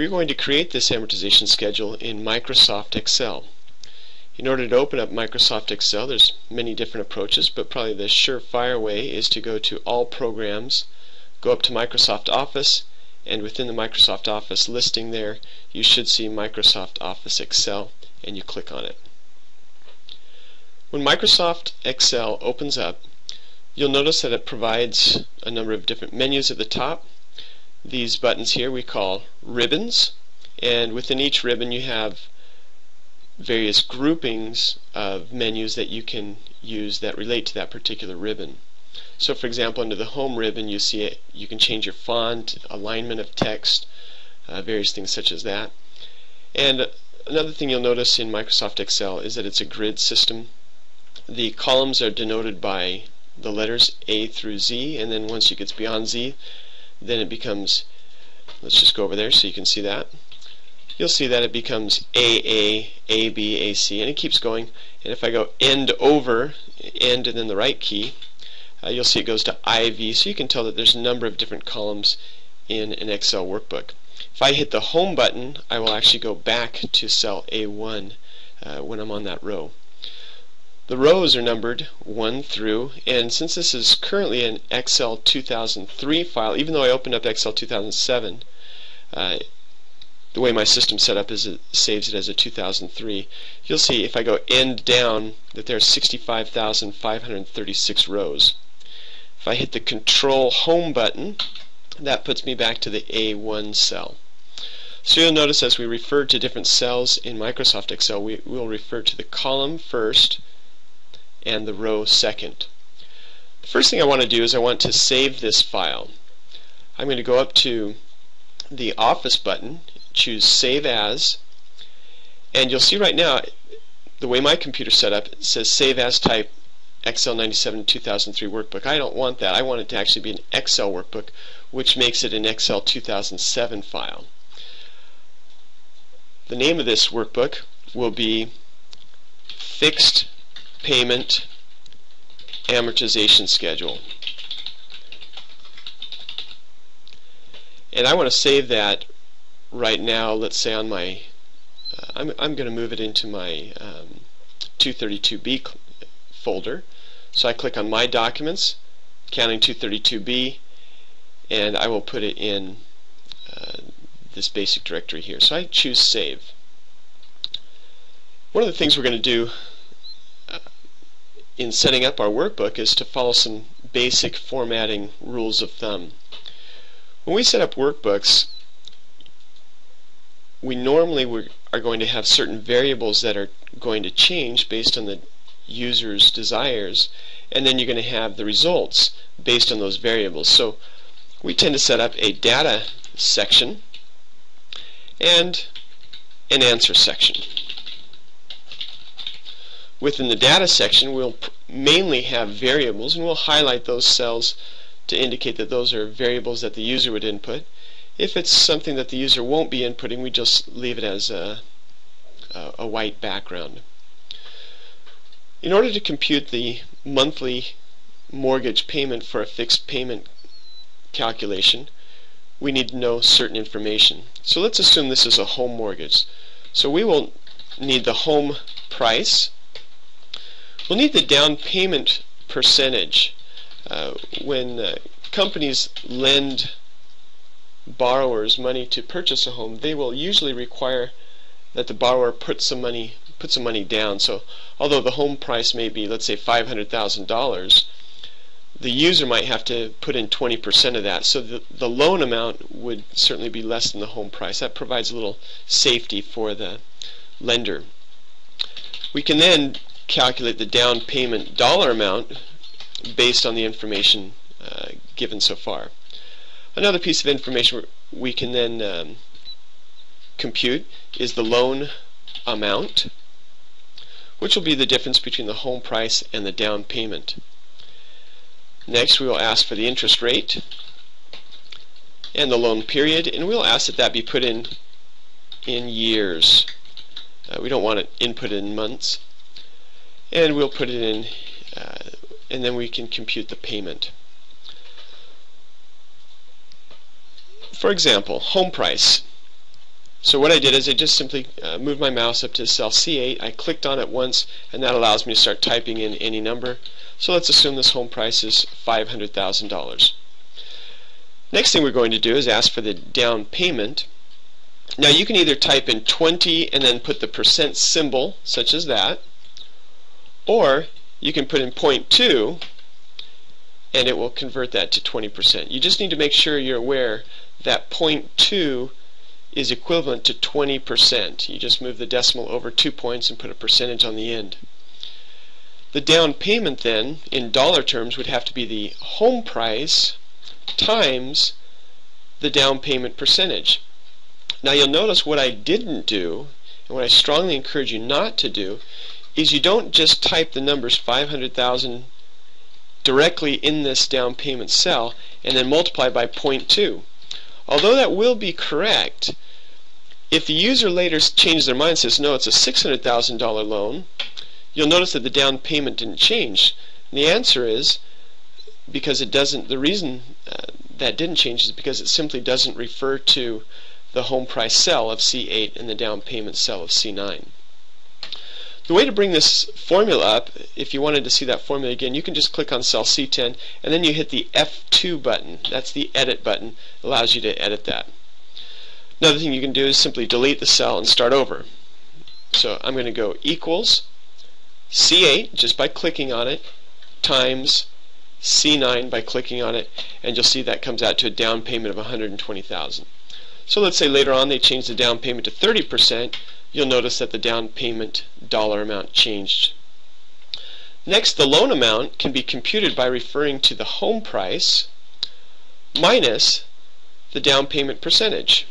We're going to create this amortization schedule in Microsoft Excel. In order to open up Microsoft Excel, there's many different approaches, but probably the surefire way is to go to All Programs, go up to Microsoft Office, and within the Microsoft Office listing there, you should see Microsoft Office Excel, and you click on it. When Microsoft Excel opens up, you'll notice that it provides a number of different menus at the top. These buttons here we call ribbons, and within each ribbon you have various groupings of menus that you can use that relate to that particular ribbon. So for example, under the Home ribbon you see it, you can change your font, alignment of text, various things such as that. And another thing you'll notice in Microsoft Excel is that it's a grid system. The columns are denoted by the letters A through Z, and then once it gets beyond Z, then it becomes, let's just go over there so you can see that. You'll see that it becomes AA, AB, AC, and it keeps going. And if I go end over, end and then the right key, you'll see it goes to IV, so you can tell that there's a number of different columns in an Excel workbook. If I hit the Home button, I will actually go back to cell A1 when I'm on that row. The rows are numbered 1 through, and since this is currently an Excel 2003 file, even though I opened up Excel 2007, the way my system set up is it saves it as a 2003. You'll see if I go end down that there are 65,536 rows. If I hit the Control Home button, that puts me back to the A1 cell. So you'll notice as we refer to different cells in Microsoft Excel, we will refer to the column first and the row second. The first thing I want to do is I want to save this file. I'm going to go up to the Office button, choose Save As, and you'll see right now the way my computer's set up, it says Save As Type Excel 97-2003 Workbook. I don't want that. I want it to actually be an Excel workbook, which makes it an Excel 2007 file. The name of this workbook will be Fixed Payment Amortization Schedule, and I want to save that right now. Let's say on my I'm going to move it into my 232B folder, so I click on My Documents, Counting 232B, and I will put it in this basic directory here. So I choose Save. One of the things we're going to do in setting up our workbook is to follow some basic formatting rules of thumb. When we set up workbooks, we normally are going to have certain variables that are going to change based on the user's desires, and then you're going to have the results based on those variables. So we tend to set up a data section and an answer section. Within the data section, we'll mainly have variables, and we'll highlight those cells to indicate that those are variables that the user would input. If it's something that the user won't be inputting, we just leave it as a white background. In order to compute the monthly mortgage payment for a fixed payment calculation, we need to know certain information. So let's assume this is a home mortgage. So we will need the home price. We'll need the down payment percentage. When companies lend borrowers money to purchase a home, they will usually require that the borrower put some money down. So although the home price may be, let's say, $500,000, the user might have to put in 20% of that. So the loan amount would certainly be less than the home price. That provides a little safety for the lender. We can then calculate the down payment dollar amount based on the information given so far. Another piece of information we can then compute is the loan amount, which will be the difference between the home price and the down payment. Next, we will ask for the interest rate and the loan period, and we'll ask that that be put in years. We don't want it input in months. And we'll put it in, and then we can compute the payment. For example, home price. So what I did is I just simply moved my mouse up to cell C8, I clicked on it once, and that allows me to start typing in any number. So let's assume this home price is $500,000. Next thing we're going to do is ask for the down payment. Now you can either type in 20 and then put the percent symbol, such as that, or you can put in 0.2 and it will convert that to 20%. You just need to make sure you're aware that 0.2 is equivalent to 20%. You just move the decimal over 2 points and put a percentage on the end. The down payment then, in dollar terms, would have to be the home price times the down payment percentage. Now you'll notice what I didn't do, and what I strongly encourage you not to do, is you don't just type the numbers 500,000 directly in this down payment cell and then multiply by 0.2. Although that will be correct, if the user later changes their mind and says, no, it's a $600,000 loan, you'll notice that the down payment didn't change. And the answer is because it doesn't, the reason that didn't change is because it simply doesn't refer to the home price cell of C8 and the down payment cell of C9. The way to bring this formula up, if you wanted to see that formula again, you can just click on cell C10 and then you hit the F2 button. That's the edit button. It allows you to edit that. Another thing you can do is simply delete the cell and start over. So I'm going to go equals C8 just by clicking on it times C9 by clicking on it, and you'll see that comes out to a down payment of $120,000. So let's say later on they change the down payment to 30%. You'll notice that the down payment dollar amount changed. Next, the loan amount can be computed by referring to the home price minus the down payment percentage.